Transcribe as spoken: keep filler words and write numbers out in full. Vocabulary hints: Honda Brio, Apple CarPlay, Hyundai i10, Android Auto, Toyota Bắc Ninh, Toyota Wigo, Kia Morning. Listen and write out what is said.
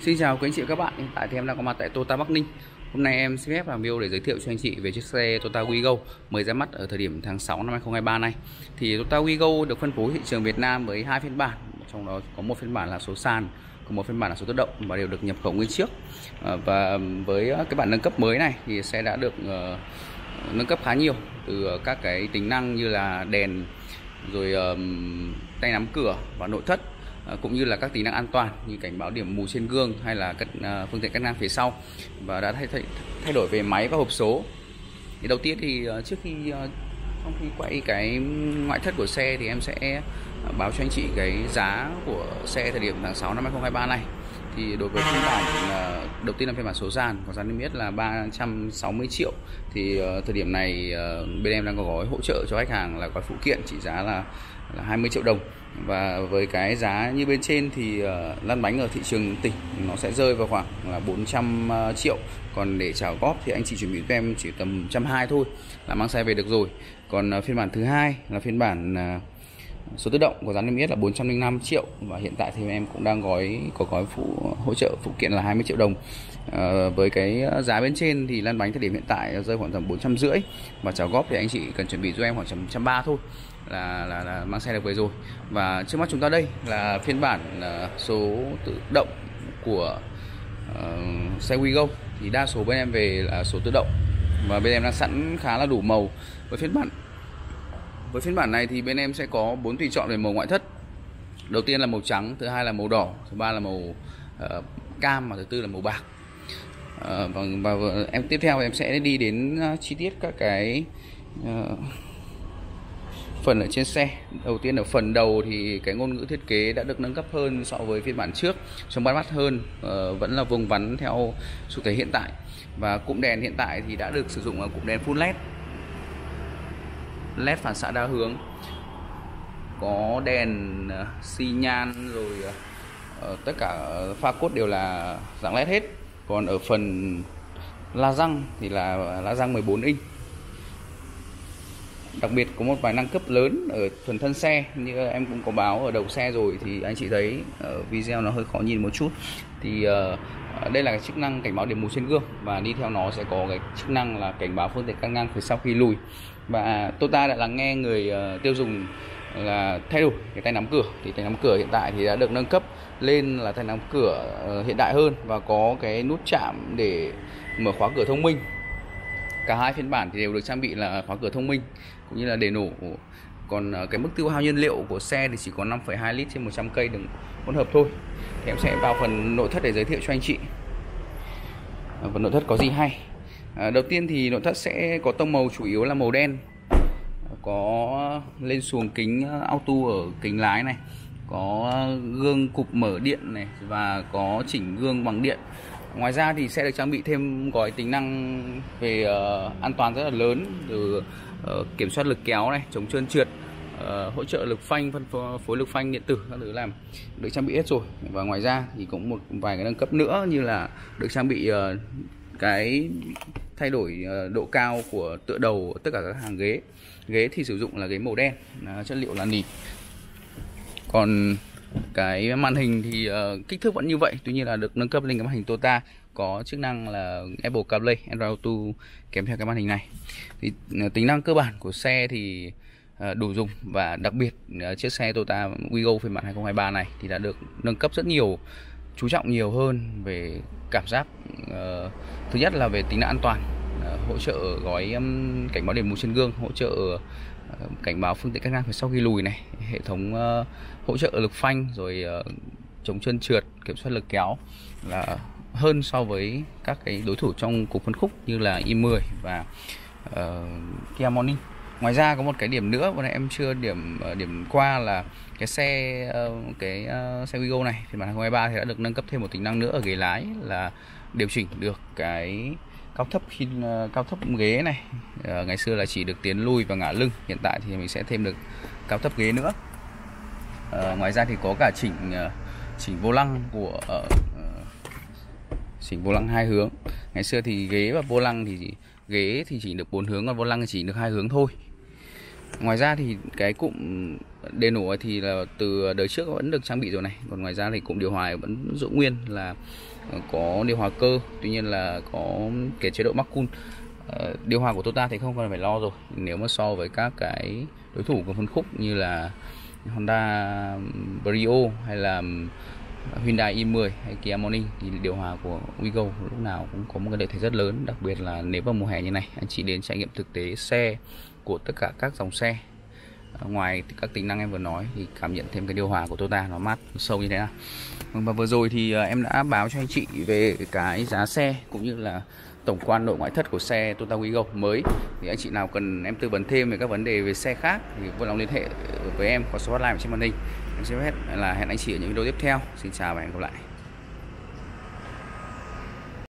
Xin chào quý anh chị và các bạn, hiện tại thì em đang có mặt tại Toyota Bắc Ninh. Hôm nay em xin phép làm video để giới thiệu cho anh chị về chiếc xe Toyota Wigo mới ra mắt ở thời điểm tháng sáu năm hai nghìn không trăm hai mươi ba này. Thì Toyota Wigo được phân phối thị trường Việt Nam với hai phiên bản, trong đó có một phiên bản là số sàn, có một phiên bản là số tự động và đều được nhập khẩu nguyên chiếc. Và với cái bản nâng cấp mới này thì xe đã được nâng cấp khá nhiều, từ các cái tính năng như là đèn, rồi tay nắm cửa và nội thất, cũng như là các tính năng an toàn như cảnh báo điểm mù trên gương hay là các phương tiện cắt ngang phía sau, và đã thay, thay thay đổi về máy và hộp số. Thì đầu tiên thì trước khi trong khi quay cái ngoại thất của xe thì em sẽ báo cho anh chị cái giá của xe thời điểm tháng sáu năm hai nghìn không trăm hai mươi ba này. Thì đối với phiên bản đầu tiên là phiên bản số sàn có giá niêm yết là ba trăm sáu mươi triệu, thì thời điểm này bên em đang có gói hỗ trợ cho khách hàng là gói phụ kiện trị giá là là hai mươi triệu đồng. Và với cái giá như bên trên thì uh, lăn bánh ở thị trường tỉnh nó sẽ rơi vào khoảng là bốn trăm triệu. Còn để trả góp thì anh chị chuẩn bị cho em chỉ tầm một trăm hai mươi thôi là mang xe về được rồi. Còn uh, phiên bản thứ hai là phiên bản uh, số tự động có giá niêm yết là bốn trăm linh năm triệu, và hiện tại thì em cũng đang gói có gói phụ hỗ trợ phụ kiện là hai mươi triệu đồng. À, với cái giá bên trên thì lăn bánh thời điểm hiện tại rơi khoảng tầm bốn trăm rưỡi, và trả góp thì anh chị cần chuẩn bị giúp em khoảng tầm một trăm ba mươi thôi là, là là mang xe được về rồi. Và trước mắt chúng ta đây là phiên bản uh, số tự động của uh, xe Wigo, thì đa số bên em về là số tự động và bên em đang sẵn khá là đủ màu. Với phiên bản Với phiên bản này thì bên em sẽ có bốn tùy chọn về màu ngoại thất. Đầu tiên là màu trắng, thứ hai là màu đỏ, thứ ba là màu uh, cam, và thứ tư là màu bạc. Uh, và, và em tiếp theo em sẽ đi đến uh, chi tiết các cái uh, phần ở trên xe. Đầu tiên ở phần đầu thì cái ngôn ngữ thiết kế đã được nâng cấp hơn so với phiên bản trước, trông bắt mắt hơn, uh, vẫn là vuông vắn theo xu thế hiện tại. Và cụm đèn hiện tại thì đã được sử dụng ở cụm đèn full led, led phản xạ đa hướng, có đèn uh, xi nhan, rồi uh, tất cả pha cốt đều là dạng led hết. Còn ở phần la răng thì là la răng mười bốn inch. Đặc biệt có một vài nâng cấp lớn ở phần thân xe, như em cũng có báo ở đầu xe rồi, thì anh chị thấy ở video nó hơi khó nhìn một chút. Thì uh, đây là cái chức năng cảnh báo điểm mù trên gương, và đi theo nó sẽ có cái chức năng là cảnh báo phương tiện cắt ngang phía sau khi lùi. Và Toyota đã lắng nghe người uh, tiêu dùng là thay đổi cái tay nắm cửa. Thì tay nắm cửa hiện tại thì đã được nâng cấp lên là tay nắm cửa uh, hiện đại hơn, và có cái nút chạm để mở khóa cửa thông minh. Cả hai phiên bản thì đều được trang bị là khóa cửa thông minh cũng như là để nổ. Còn uh, cái mức tiêu hao nhiên liệu của xe thì chỉ có năm phẩy hai lít trên một trăm cây đường hỗn hợp thôi. Thì em sẽ vào phần nội thất để giới thiệu cho anh chị à, phần nội thất có gì hay. À, đầu tiên thì nội thất sẽ có tông màu chủ yếu là màu đen, có lên xuồng kính auto ở kính lái này, có gương cụp mở điện này, và có chỉnh gương bằng điện. Ngoài ra thì sẽ được trang bị thêm gói tính năng về uh, an toàn rất là lớn, từ uh, kiểm soát lực kéo này, chống trơn trượt, uh, hỗ trợ lực phanh, phân phối lực phanh điện tử, các thứ làm được trang bị hết rồi. Và ngoài ra thì cũng một vài cái nâng cấp nữa, như là được trang bị uh, cái thay đổi độ cao của tựa đầu tất cả các hàng ghế. Ghế thì sử dụng là ghế màu đen, chất liệu là nỉ. Còn cái màn hình thì kích thước vẫn như vậy, tuy nhiên là được nâng cấp lên cái màn hình Toyota, có chức năng là Apple CarPlay, Android Auto kèm theo cái màn hình này. Thì tính năng cơ bản của xe thì đủ dùng, và đặc biệt chiếc xe Toyota Wigo phiên bản hai nghìn không trăm hai mươi ba này thì đã được nâng cấp rất nhiều, chú trọng nhiều hơn về cảm giác. Uh, thứ nhất là về tính năng an toàn, uh, hỗ trợ gói um, cảnh báo điểm mù trên gương, hỗ trợ uh, cảnh báo phương tiện cắt ngang phía sau khi lùi này, hệ thống uh, hỗ trợ lực phanh, rồi uh, chống trơn trượt, kiểm soát lực kéo, là hơn so với các cái đối thủ trong cùng phân khúc như là i mười và uh, Kia Morning. Ngoài ra có một cái điểm nữa mà em chưa điểm điểm qua là cái xe cái xe Wigo này phiên bản hai nghìn không trăm hai mươi ba thì đã được nâng cấp thêm một tính năng nữa ở ghế lái, là điều chỉnh được cái cao thấp khi cao thấp ghế này. À, ngày xưa là chỉ được tiến lui và ngả lưng, hiện tại thì mình sẽ thêm được cao thấp ghế nữa. À, ngoài ra thì có cả chỉnh chỉnh vô lăng của uh, chỉnh vô lăng hai hướng. Ngày xưa thì ghế và vô lăng thì ghế thì chỉ được bốn hướng, còn vô lăng thì chỉ được hai hướng thôi. Ngoài ra thì cái cụm Đèn ủi thì là từ đời trước vẫn được trang bị rồi này. Còn ngoài ra thì cụm điều hòa vẫn giữ nguyên là có điều hòa cơ, tuy nhiên là có cái chế độ Bắc Cool. Điều hòa của Toyota thì không cần phải lo rồi, nếu mà so với các cái đối thủ của phân khúc như là Honda Brio hay là Hyundai i mười hay Kia Morning thì điều hòa của Wigo lúc nào cũng có một cái lợi thế rất lớn, đặc biệt là nếu vào mùa hè như này anh chị đến trải nghiệm thực tế xe của tất cả các dòng xe. Ngoài các tính năng em vừa nói thì cảm nhận thêm cái điều hòa của Toyota nó mát sâu như thế nào. Và vừa rồi thì em đã báo cho anh chị về cái giá xe cũng như là tổng quan nội ngoại thất của xe Toyota Wigo mới. Thì anh chị nào cần em tư vấn thêm về các vấn đề về xe khác thì vui lòng liên hệ với em qua số hotline trên màn hình. Em xin phép là hẹn anh chị ở những video tiếp theo. Xin chào và hẹn gặp lại.